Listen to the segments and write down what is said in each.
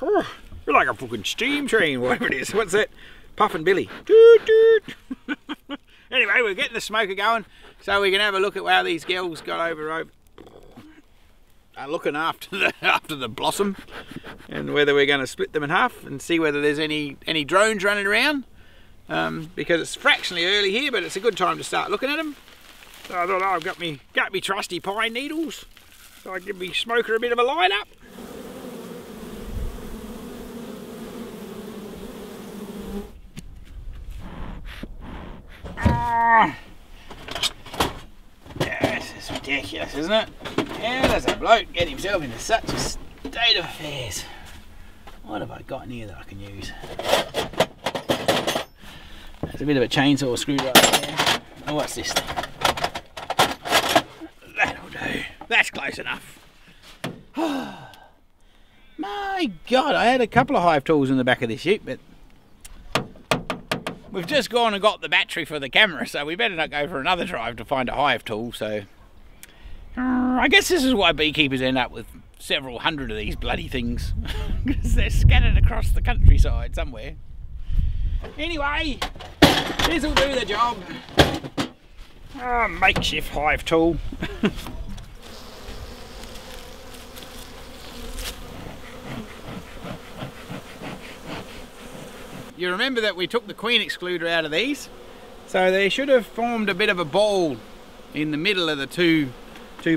You're like a fucking steam train, whatever it is. What's that? Puffin' Billy. Toot, toot. Anyway, we're getting the smoker going so we can have a look at how these girls got over looking after the blossom, and whether we're going to split them in half and see whether there's any drones running around, because it's fractionally early here, but it's a good time to start looking at them. So I thought, oh, I've got me trusty pine needles, so I give me smoker a bit of a light up. Yes, it's ridiculous, isn't it? How does a bloke get himself into such a state of affairs? What have I got in here that I can use? There's a bit of a chainsaw or screwdriver there. Oh, what's this thing? That'll do. That's close enough. My God, I had a couple of hive tools in the back of this ute, but we've just gone and got the battery for the camera, so we better not go for another drive to find a hive tool. So I guess this is why beekeepers end up with several hundred of these bloody things, because they're scattered across the countryside somewhere. Anyway, this'll do the job. Ah, makeshift hive tool. You remember that we took the queen excluder out of these, so they should have formed a bit of a ball in the middle of the two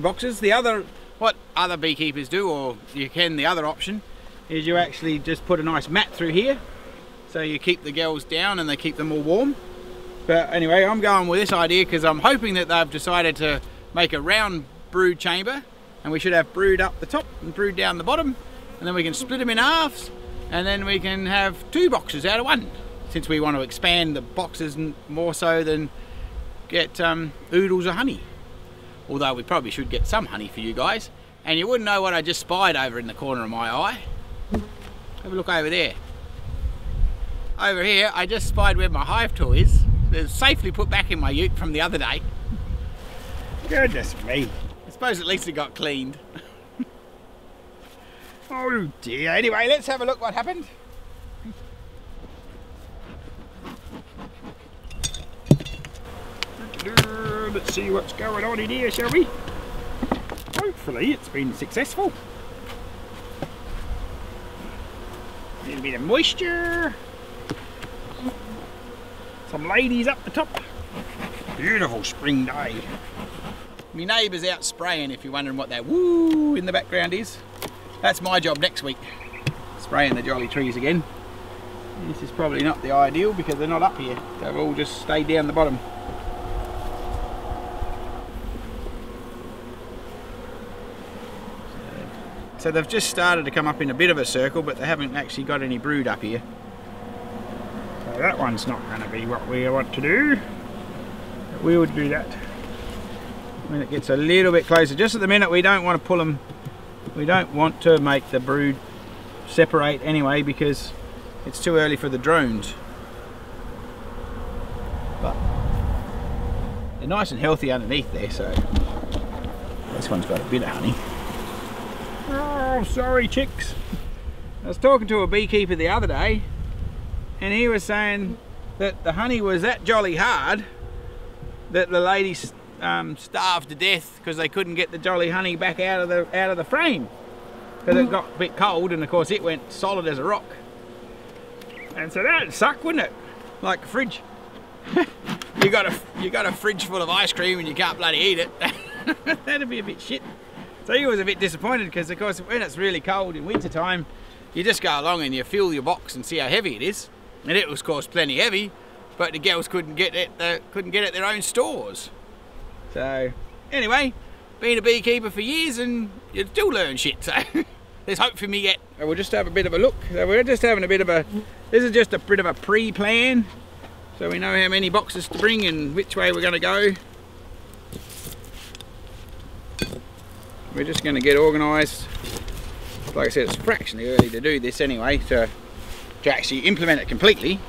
boxes. The other, what other beekeepers do, or the other option, is you actually just put a nice mat through here, so you keep the girls down and they keep them all warm. But anyway, I'm going with this idea because I'm hoping that they've decided to make a round brood chamber, and we should have brood up the top and brood down the bottom, and then we can split them in halves. And then we can have two boxes out of one, since we want to expand the boxes more so than get oodles of honey. Although we probably should get some honey for you guys. And you wouldn't know what I just spied over in the corner of my eye. Have a look over there. Over here, I just spied where my hive tool is. It's safely put back in my ute from the other day. Goodness me. I suppose at least it got cleaned. Oh dear, anyway, let's have a look what happened. Let's see what's going on in here, shall we? Hopefully it's been successful. A little bit of moisture. Some ladies up the top. Beautiful spring day. My neighbour's out spraying, if you're wondering what that woo in the background is. That's my job next week, spraying the jolly trees again. This is probably not the ideal because they're not up here. They've all just stayed down the bottom. So they've just started to come up in a bit of a circle, but they haven't actually got any brood up here. So that one's not going to be what we want to do. But we would do that when it gets a little bit closer. Just at the minute, we don't want to pull them. We don't want to make the brood separate anyway because it's too early for the drones. But they're nice and healthy underneath there, so this one's got a bit of honey. Oh, sorry chicks. I was talking to a beekeeper the other day and he was saying that the honey was that jolly hard that the ladies starved to death because they couldn't get the jolly honey back out of the frame because it got a bit cold, and of course it went solid as a rock. And so that'd suck, wouldn't it? Like a fridge. you got a fridge full of ice cream and you can't bloody eat it. That'd be a bit shit. So he was a bit disappointed because of course when it's really cold in winter time, you just go along and you fill your box and see how heavy it is, and it was of course plenty heavy, but the girls couldn't get it at their own stores. So anyway, been a beekeeper for years and you still learn shit, so there's hope for me yet. We'll just have a bit of a look. So we're just having a bit of a, this is just a bit of a pre-plan, so we know how many boxes to bring and which way we're going to go. We're just going to get organised. Like I said, it's fractionally early to do this anyway, to actually implement it completely.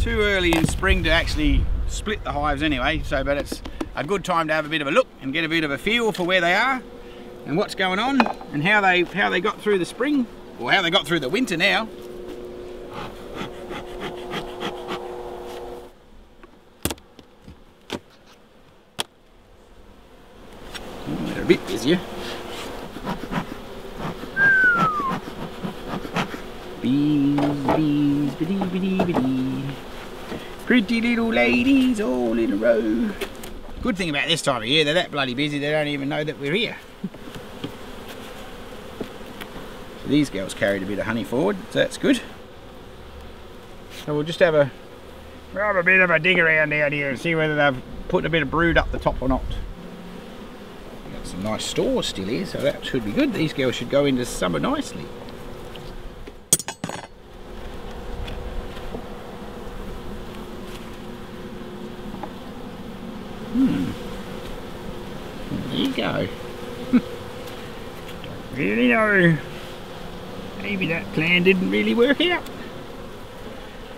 Too early in spring to actually split the hives anyway, so but it's a good time to have a bit of a look and get a bit of a feel for where they are and what's going on and how they got through the spring. Well, how they got through the winter now. They're a bit busier. Bees, bees, biddy, biddy, biddy. Pretty little ladies all in a row. Good thing about this time of year, they're that bloody busy they don't even know that we're here. So these girls carried a bit of honey forward, so that's good. So we'll just have a bit of a dig around down here and see whether they've put a bit of brood up the top or not. We've got some nice stores still here, so that should be good. These girls should go into summer nicely. There you go. Don't really know. Maybe that plan didn't really work out.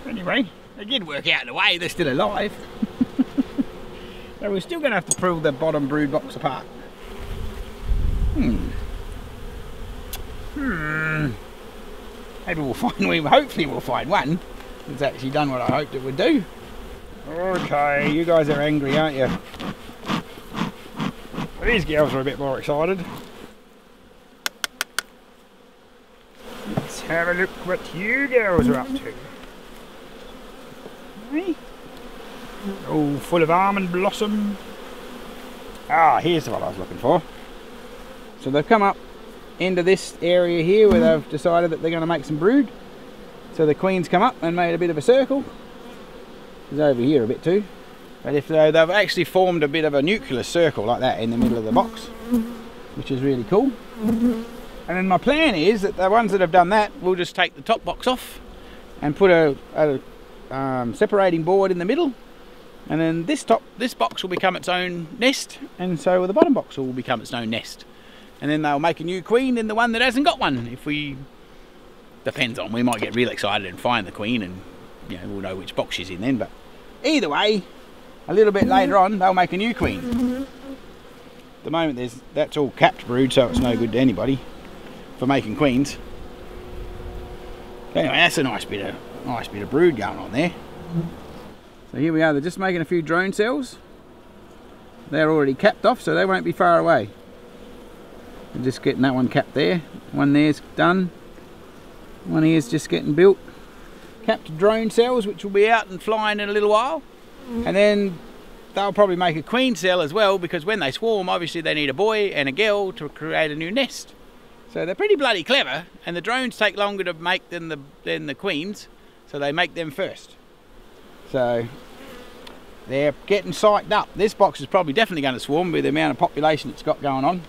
Anyway, it did work out in a way, they're still alive. So we're still going to have to pull the bottom brood box apart. Maybe we'll find, hopefully we'll find one that's actually done what I hoped it would do. Okay, you guys are angry, aren't you? Well, these girls are a bit more excited. Let's have a look what you girls are up to. All full of almond blossom. Ah, here's what I was looking for. So they've come up into this area here where they've decided that they're going to make some brood. So the queen's come up and made a bit of a circle. It's over here a bit too. But if they've actually formed a bit of a nucleus circle like that in the middle of the box, which is really cool. And then my plan is that the ones that have done that, we'll just take the top box off and put a separating board in the middle, and then this box will become its own nest, and so the bottom box will become its own nest, and then they'll make a new queen in the one that hasn't got one. If we, depends on, we might get real excited and find the queen, and you know, we'll know which box she's in then. But either way, a little bit later on, they'll make a new queen. At the moment, that's all capped brood, so it's no good to anybody for making queens. Anyway, that's a nice bit of brood going on there. So here we are. They're just making a few drone cells. They're already capped off, so they won't be far away. I'm just getting that one capped there. One there's done. One here's just getting built. Capped drone cells, which will be out and flying in a little while. And then they'll probably make a queen cell as well, because when they swarm, obviously they need a boy and a girl to create a new nest. So they're pretty bloody clever, and the drones take longer to make than the queens, so they make them first. So they're getting psyched up. This box is probably definitely going to swarm with the amount of population it's got going on.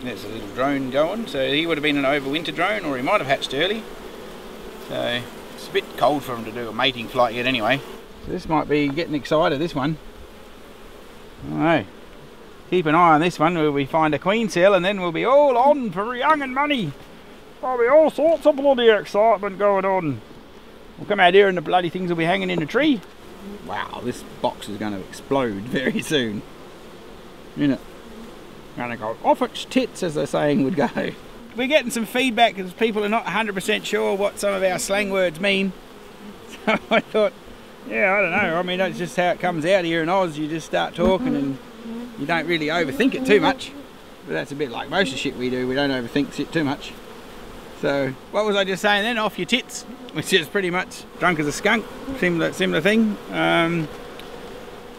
There's a little drone going, so he would have been an overwinter drone, or he might have hatched early. So it's a bit cold for him to do a mating flight yet anyway. So this might be getting excited, this one. Alright, keep an eye on this one where we find a queen cell, and then we'll be all on for young and money. There'll be all sorts of bloody excitement going on. We'll come out here and the bloody things will be hanging in a tree. Wow, this box is going to explode very soon, isn't it? Going to go off its tits, as the saying would go. We're getting some feedback because people are not 100% sure what some of our slang words mean. So I thought, yeah, I don't know. I mean, that's just how it comes out here in Oz. You just start talking and you don't really overthink it too much. But that's a bit like most of the shit we do. We don't overthink shit too much. So what was I just saying then? Off your tits, which is pretty much drunk as a skunk. Similar thing.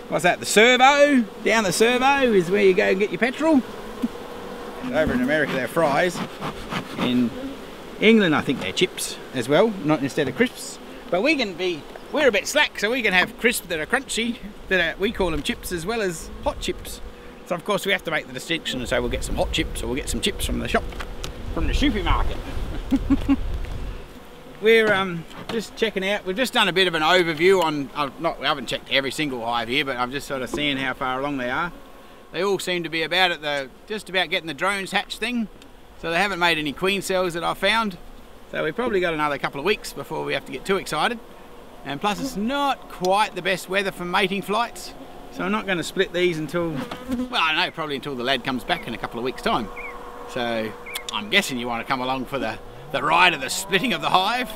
What's that? The servo? Down the servo is where you go and get your petrol. Over in America they're fries. In England I think they're chips as well, not instead of crisps. But we're a bit slack, so we can have crisps that are crunchy, we call them chips, as well as hot chips. So of course we have to make the distinction and say we'll get some hot chips, or we'll get some chips from the shop, from the supermarket. We're just checking out. We've just done a bit of an overview on, we haven't checked every single hive here, but I'm just sort of seeing how far along they are. They all seem to be about at the, just about getting the drones hatched thing. So they haven't made any queen cells that I've found. So we've probably got another couple of weeks before we have to get too excited. And plus it's not quite the best weather for mating flights. So I'm not going to split these until, well, I don't know, probably until the lad comes back in a couple of weeks' time. So I'm guessing you want to come along for the ride of the splitting of the hive?